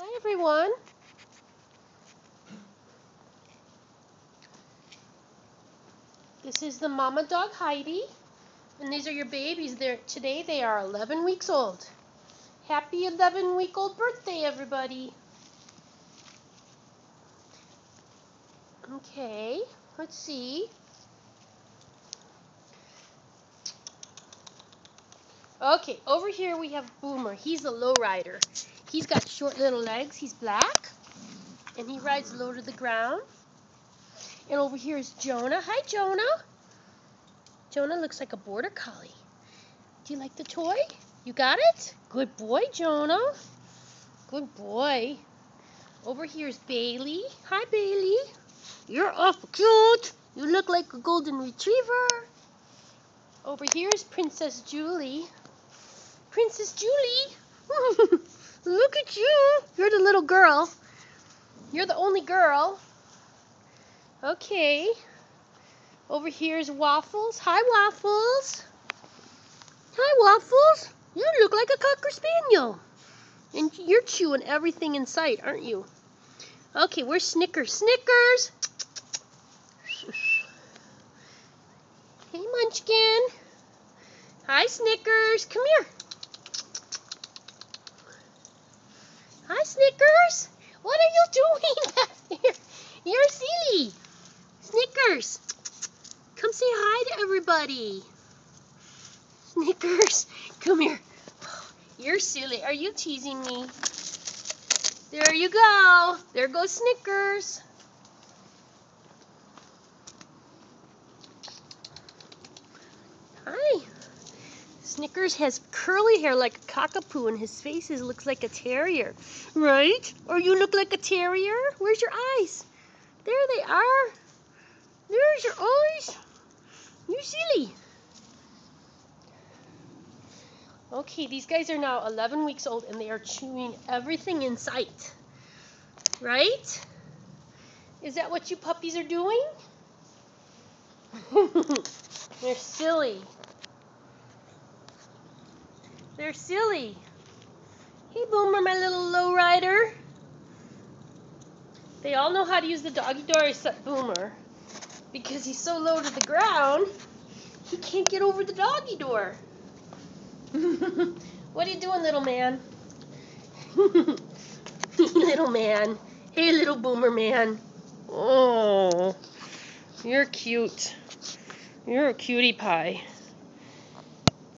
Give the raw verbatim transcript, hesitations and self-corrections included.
Hi everyone. This is the mama dog Heidi, and these are your babies. They're, today they are eleven weeks old. Happy eleven week old birthday, everybody. Okay, let's see. Okay, over here we have Boomer. He's a lowrider. He's got short little legs. He's black, and he rides low to the ground. And over here is Jonah. Hi, Jonah. Jonah looks like a border collie. Do you like the toy? You got it? Good boy, Jonah. Good boy. Over here is Bailey. Hi, Bailey. You're awful cute. You look like a golden retriever. Over here is Princess Julie. Princess Julie. Look at you. You're the little girl. You're the only girl. Okay. Over here is Waffles. Hi, Waffles. Hi, Waffles. You look like a Cocker Spaniel. And you're chewing everything in sight, aren't you? Okay, where's Snickers? Snickers! Hey, Munchkin. Hi, Snickers. Come here. Hi, Snickers. What are you doing out there? You're silly. Snickers, come say hi to everybody. Snickers, come here. You're silly. Are you teasing me? There you go. There goes Snickers. Hi. Snickers has curly hair like a cockapoo, and his face is, looks like a terrier, right? Or you look like a terrier? Where's your eyes? There they are. There's your eyes. You silly. Okay, these guys are now eleven weeks old, and they are chewing everything in sight, right? Is that what you puppies are doing? They're silly. They're silly. Hey, Boomer, my little lowrider. They all know how to use the doggy door except Boomer. Because he's so low to the ground, he can't get over the doggy door. What are you doing, little man? Hey, little man. Hey, little Boomer man. Oh, you're cute. You're a cutie pie.